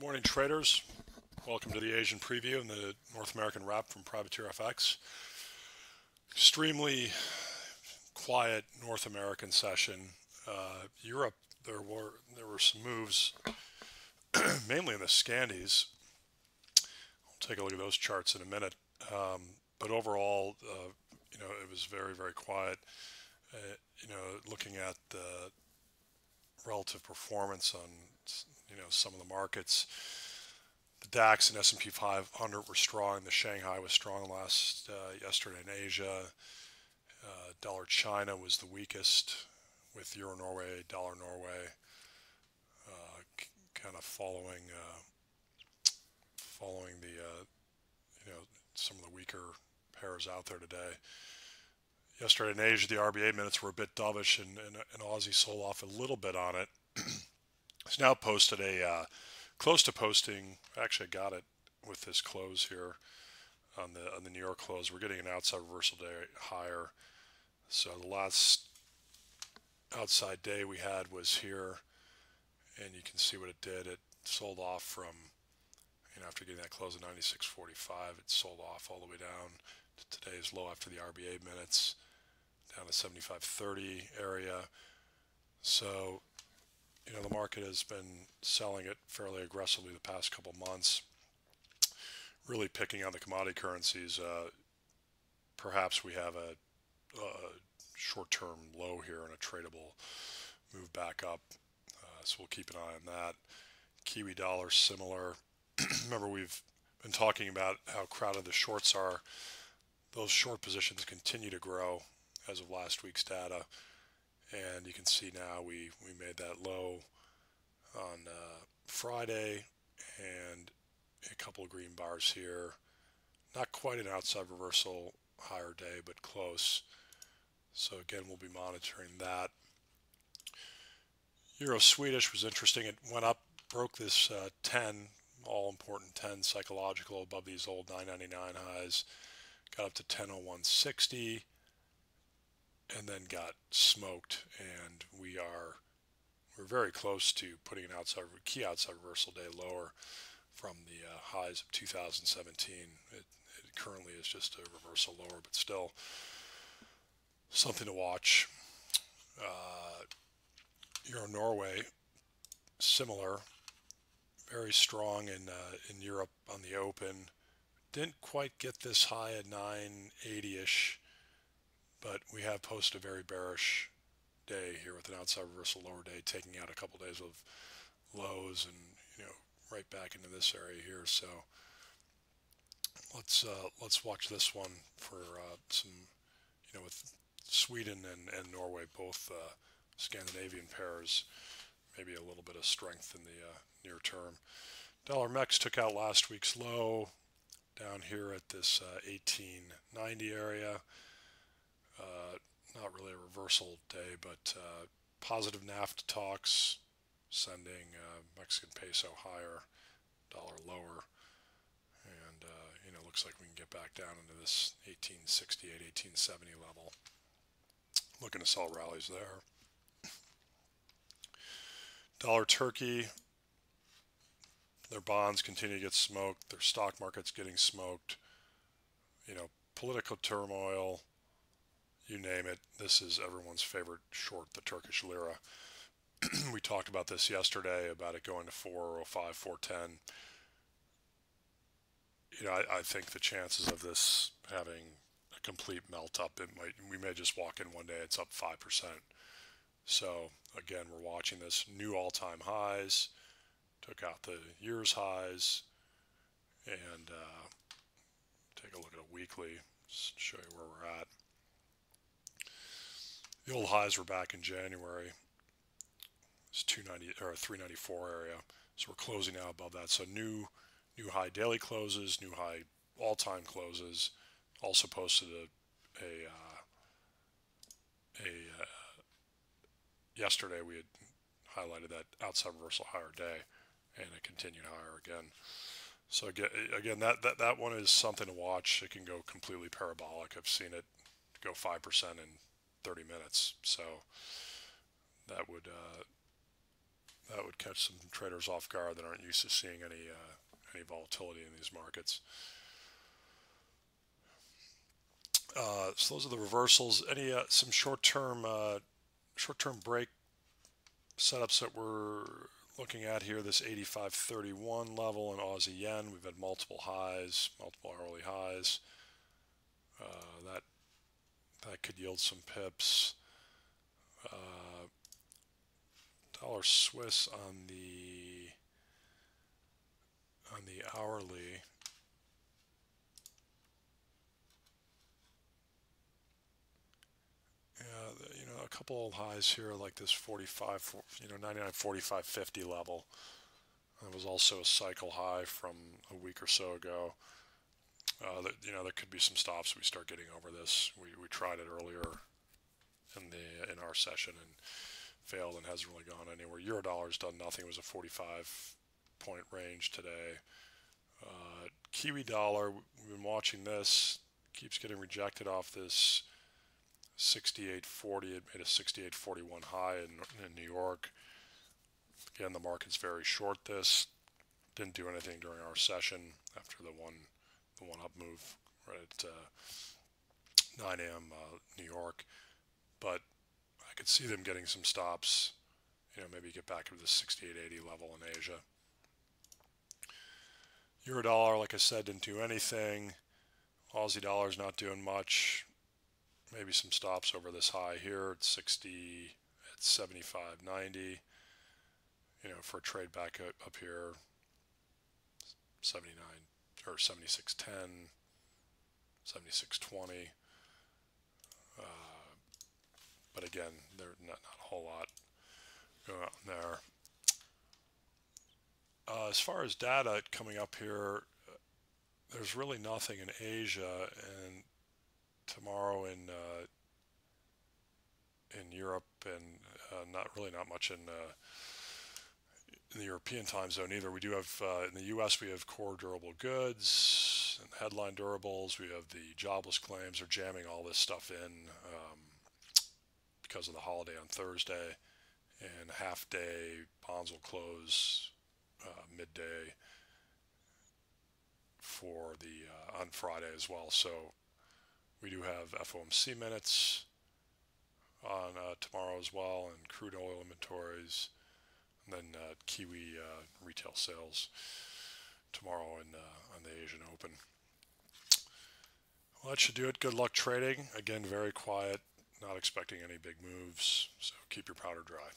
Morning traders, welcome to the Asian preview and the North American wrap from Privateer FX. Extremely quiet North American session. Europe, there were some moves, mainly in the Scandies. I'll take a look at those charts in a minute. But overall, you know, it was very, very quiet. You know, looking at the relative performance on some of the markets, the DAX and S&P 500 were strong. The Shanghai was strong last yesterday in Asia. Dollar China was the weakest, with Euro Norway, Dollar Norway kind of following the you know, some of the weaker pairs out there today. Yesterday in Asia, the RBA minutes were a bit dovish, and Aussie sold off a little bit on it. It's now posted a close to posting. Actually, I got it with this close here on the New York close. We're getting an outside reversal day higher. So the last outside day we had was here, and you can see what it did. It sold off from, you know, after getting that close at 96.45, it sold off all the way down to today's low after the RBA minutes, down to 75.30 area. So, you know, the market has been selling it fairly aggressively the past couple months, really picking on the commodity currencies. Perhaps we have a short-term low here and a tradable move back up. So we'll keep an eye on that. Kiwi dollar, similar. Remember, we've been talking about how crowded the shorts are. Those short positions continue to grow as of last week's data. And you can see now we made that low on Friday, and a couple of green bars here. Not quite an outside reversal higher day, but close. So again, we'll be monitoring that. Euro Swedish was interesting. It went up, broke this 10, all important 10 psychological above these old 9.99 highs, got up to 10.0160. And then got smoked, and we're very close to putting an outside reversal day lower from the highs of 2017. It currently is just a reversal lower, but still something to watch. Euro Norway, similar, very strong in Europe on the open. Didn't quite get this high at 9.80-ish. But we have posted a very bearish day here with an outside reversal lower day, taking out a couple days of lows and, you know, right back into this area here. So let's watch this one for some, you know, with Sweden and Norway, both Scandinavian pairs, maybe a little bit of strength in the near term. Dollar MEX took out last week's low down here at this 1890 area. Not really a reversal day, but positive NAFTA talks, sending Mexican peso higher, dollar lower, and you know, looks like we can get back down into this 1868, 1870 level. Looking to sell rallies there. Dollar Turkey, their bonds continue to get smoked, their stock market's getting smoked. You know, political turmoil. You name it, this is everyone's favorite short, the Turkish lira. We talked about this yesterday, about it going to 405, 410. You know, I think the chances of this having a complete melt up, we may just walk in one day, it's up 5%. So again, we're watching this. New all-time highs, took out the year's highs, and take a look at a weekly, just to show you where we're at. The old highs were back in January. It's 290 or 394 area, so we're closing now above that. So new high daily closes, new high all-time closes. Also posted yesterday we had highlighted that outside reversal higher day, and it continued higher again. So again, that one is something to watch. It can go completely parabolic. I've seen it go 5% in 30 minutes, so that would catch some traders off guard that aren't used to seeing any volatility in these markets. So those are the reversals. Any some short-term break setups that we're looking at here. This 85.31 level in Aussie yen. We've had multiple highs, multiple early highs. That could yield some pips. Dollar Swiss on the hourly. You know, a couple old highs here like this 45, you know, 99.45.50 level. That was also a cycle high from a week or so ago. You know, there could be some stops. We start getting over this. We tried it earlier in our session and failed, and hasn't really gone anywhere. Eurodollar's done nothing. It was a 45-point range today. Kiwi dollar, we've been watching this. Keeps getting rejected off this 68.40. It made a 68.41 high in New York. Again, the market's very short this. Didn't do anything during our session after the one up move right at 9 a.m. New York. But I could see them getting some stops. You know, maybe get back to the 68.80 level in Asia. Euro dollar, like I said, didn't do anything. Aussie dollar's not doing much. Maybe some stops over this high here at 60, at 75.90. You know, for a trade back up here, 79 or 76.10, 76.20. But again, there's not a whole lot going on there. As far as data coming up here, there's really nothing in Asia, and tomorrow in Europe, and not much in the European time zone either. We do have in the U.S. we have core durable goods and headline durables. We have the jobless claims. Are jamming all this stuff in because of the holiday on Thursday, and half day bonds will close midday for the on Friday as well. So we do have FOMC minutes on tomorrow as well, and crude oil inventories, and then Kiwi retail sales tomorrow on the Asian Open. Well, that should do it. Good luck trading. Again, very quiet. Not expecting any big moves, so keep your powder dry.